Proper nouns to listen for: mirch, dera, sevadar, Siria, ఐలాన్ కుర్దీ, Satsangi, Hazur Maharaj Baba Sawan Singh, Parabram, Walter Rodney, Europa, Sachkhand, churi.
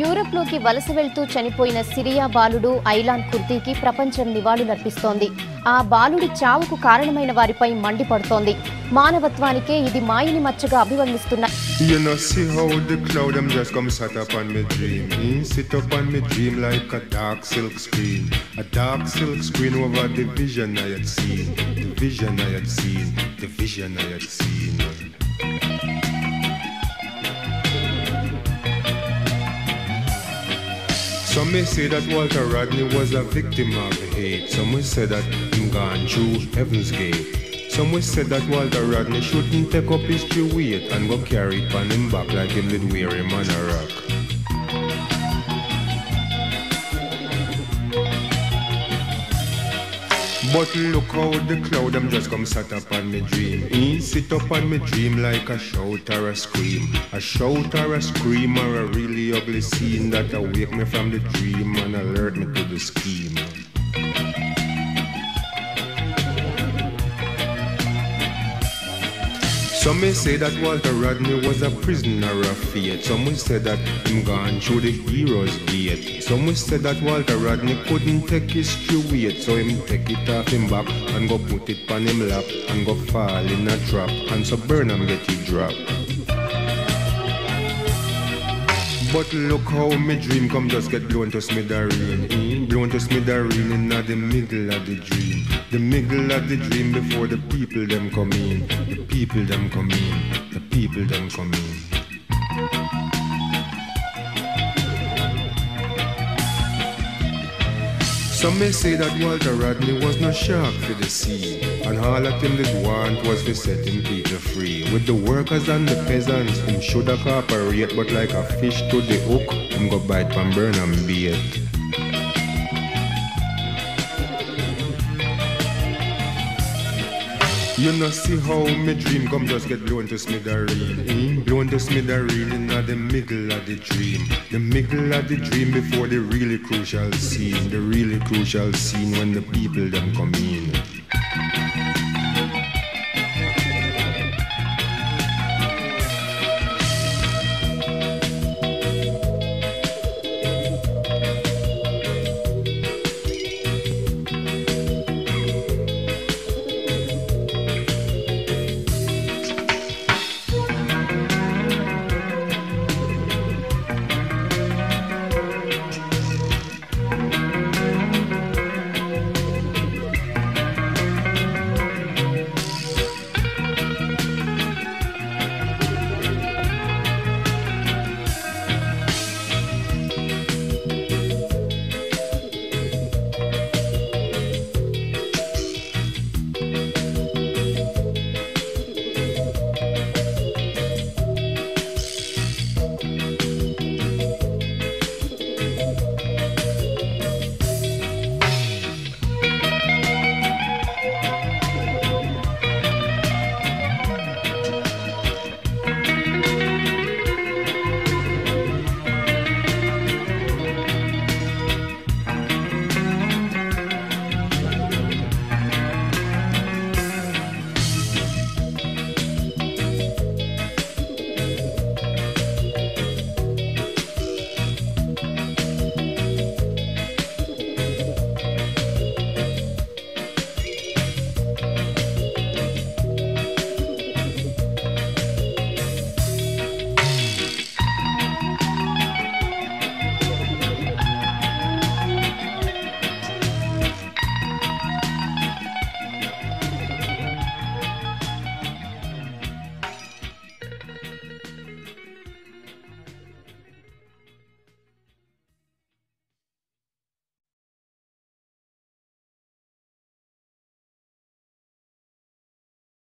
యూరప్లోకి వలస వెళ్తూ చనిపోయిన సిరియా బాలుడు ఐలాన్ కుర్దీకి ప్రపంచం నివాళులర్పిస్తోంది. ఆ బాలుడి చావుకు కారణమైన వారిపై మండిపడుతోంది. మానవత్వానికే ఇది మాయని మచ్చగా అభివర్ణిస్తున్నారు. Some may say that Walter Rodney was a victim of hate. Some will say that him gone through heaven's gate. Some will say that Walter Rodney shouldn't take up his true weight and go carry it on him back like him did wear him on a rock. But look how the cloud them just come sat up on me dream. He sit up on me dream like a shout or a scream. A shout or a scream or a really ugly scene that awake me from the dream and alert me to the scheme. Some may say that Walter Rodney was a prisoner of fate. Some will say that him gone through the hero's gate. Some will say that Walter Rodney couldn't take his true weight, so him take it off him back and go put it on him lap and go fall in a trap and so burn him get it dropped. But look how my dream come just get blown to smithereens, blown to smithereens in the middle of the dream. The middle of the dream before the people them come in, the people them come in, the people them come in. Some may say that Walter Rodney was no shark for the sea, and all that him did want was for setting people free. With the workers and the peasants, him shoulda cooperate, but like a fish to the hook, him go bite and burn and bait. You know see how me dream come just get blown to smithereens, blown to smithereens in the middle of the dream. The middle of the dream before the really crucial scene, the really crucial scene when the people them come in.